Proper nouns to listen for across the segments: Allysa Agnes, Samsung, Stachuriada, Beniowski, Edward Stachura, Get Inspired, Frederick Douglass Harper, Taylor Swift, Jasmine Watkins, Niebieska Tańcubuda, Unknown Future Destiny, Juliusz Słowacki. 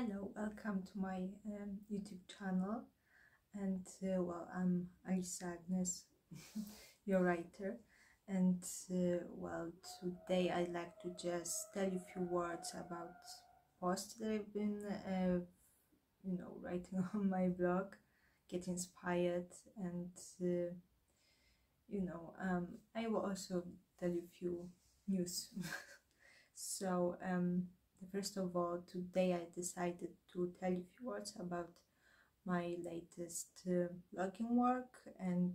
Hello, welcome to my YouTube channel, and I'm Allysa Agnes, your writer, and today I'd like to just tell you a few words about posts that I've been writing on my blog, Get Inspired, and I will also tell you a few news. So first of all, today I decided to tell you a few words about my latest blogging work, and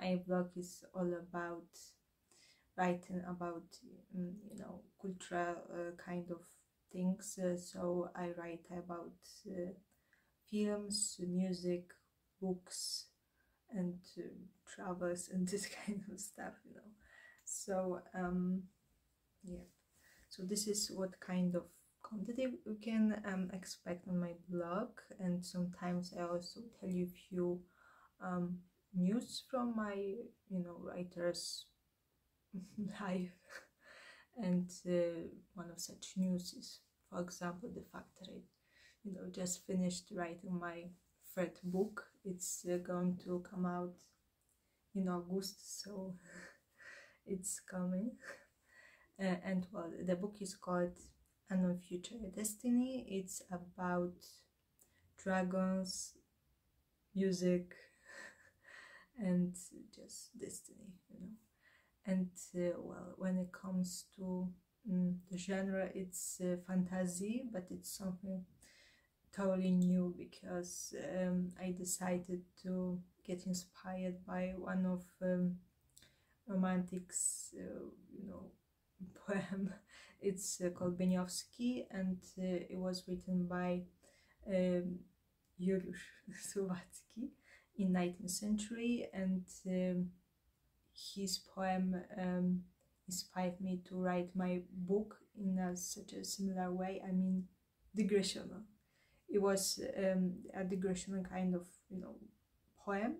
my blog is all about writing about cultural kind of things. So I write about films, music, books, and travels and this kind of stuff, so yeah. So this is what kind of content you can expect on my blog, and sometimes I also tell you a few news from my, writer's life. And one of such news is, for example, the fact that I, just finished writing my third book. It's going to come out in August, so it's coming. And the book is called Unknown Future Destiny. It's about dragons, music, and just destiny, And when it comes to the genre, it's fantasy, but it's something totally new, because I decided to get inspired by one of romantics, poem. It's called Beniowski, and it was written by Juliusz Słowacki in 19th century, and his poem inspired me to write my book in such a similar way. I mean, digressional. It was a digressional kind of poem,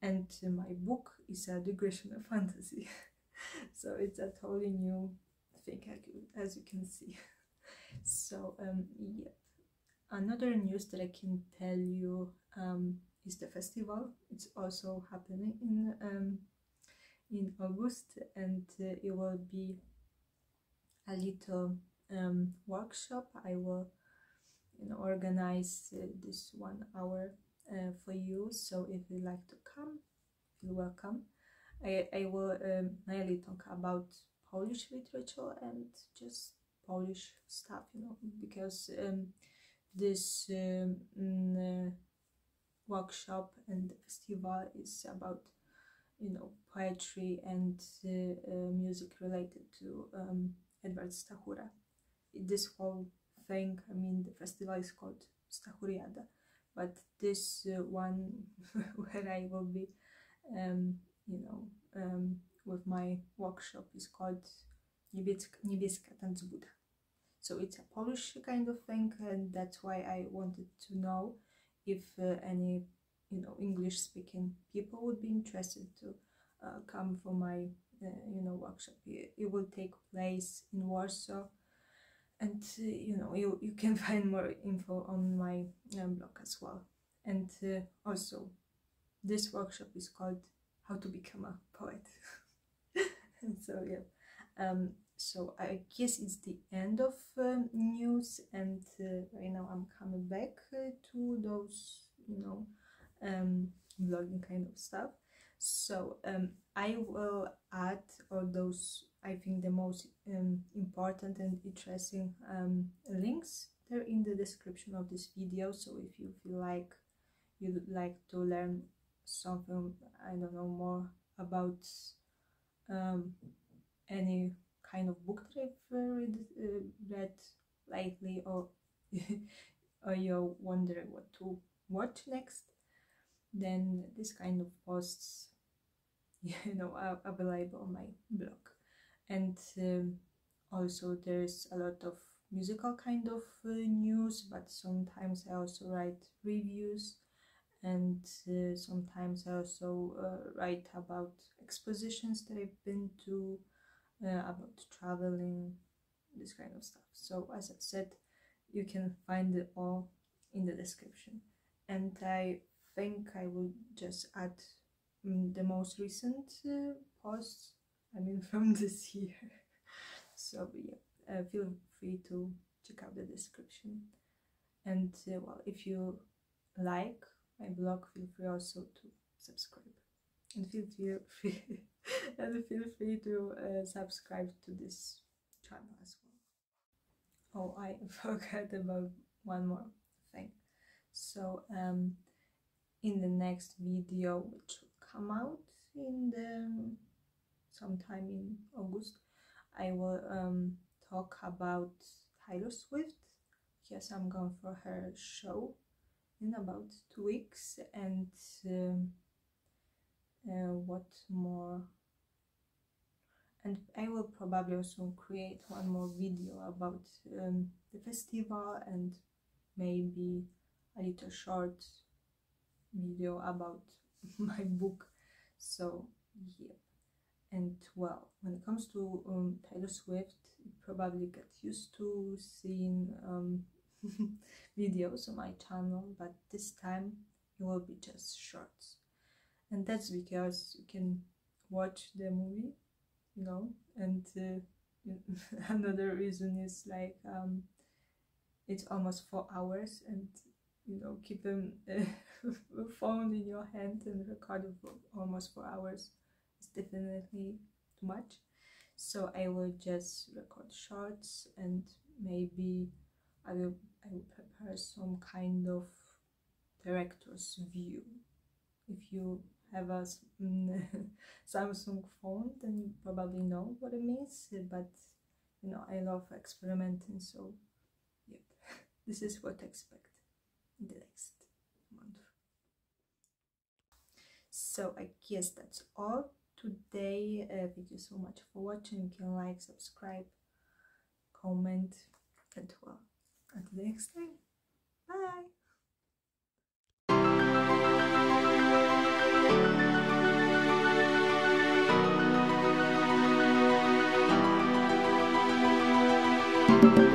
and my book is a digressional fantasy. So it's a totally new thing, as you can see. So yep. Another news that I can tell you is the festival. It's also happening in August, and it will be a little workshop. I will organize this 1 hour for you, so if you'd like to come, you're welcome. I will mainly talk about Polish literature and just Polish stuff, because this workshop and festival is about, poetry and music related to Edward Stachura. This whole thing, I mean, the festival is called Stachuriada, but this one where I will be with my workshop is called Niebieska Tańcubuda. So it's a Polish kind of thing, and that's why I wanted to know if any, English-speaking people would be interested to come for my, workshop. It will take place in Warsaw, and, you can find more info on my blog as well. And also, this workshop is called How to Become a Poet. And so yeah, so I guess it's the end of news, and right now I'm coming back to those blogging kind of stuff. So I will add all those, I think, the most important and interesting links. They're in the description of this video, so if you feel like you'd like to learn something, I don't know, more about any kind of book that I've read lately, or or you're wondering what to watch next, then this kind of posts are available on my blog. And also there's a lot of musical kind of news, but sometimes I also write reviews, and sometimes I also write about expositions that I've been to, about traveling, this kind of stuff. So as I said, You can find it all in the description. And I think I will just add the most recent posts, I mean from this year. So yeah, feel free to check out the description. And well, if you like my blog, feel free also to subscribe, and feel free to subscribe to this channel as well. Oh, I forgot about one more thing. So in the next video, which will come out in the sometime in August, I will talk about Taylor Swift. Yes, I'm going for her show in about 2 weeks, and what more, and I will probably also create one more video about the festival, and maybe a little short video about my book. So yeah, and well, when it comes to Taylor Swift, you probably get used to seeing videos on my channel, but this time it will be just shorts. And that's because you can watch the movie, you know, and another reason is like it's almost 4 hours, and you know, keep a phone in your hand and record it for almost 4 hours is definitely too much. So I will just record shorts, and maybe I will prepare some kind of director's view. If you have a Samsung phone, then you probably know what it means, but you know, I love experimenting, so yep, this is what to expect in the next month. So I guess that's all today. Thank you so much for watching. You can like, subscribe, comment, and well, until next time, bye!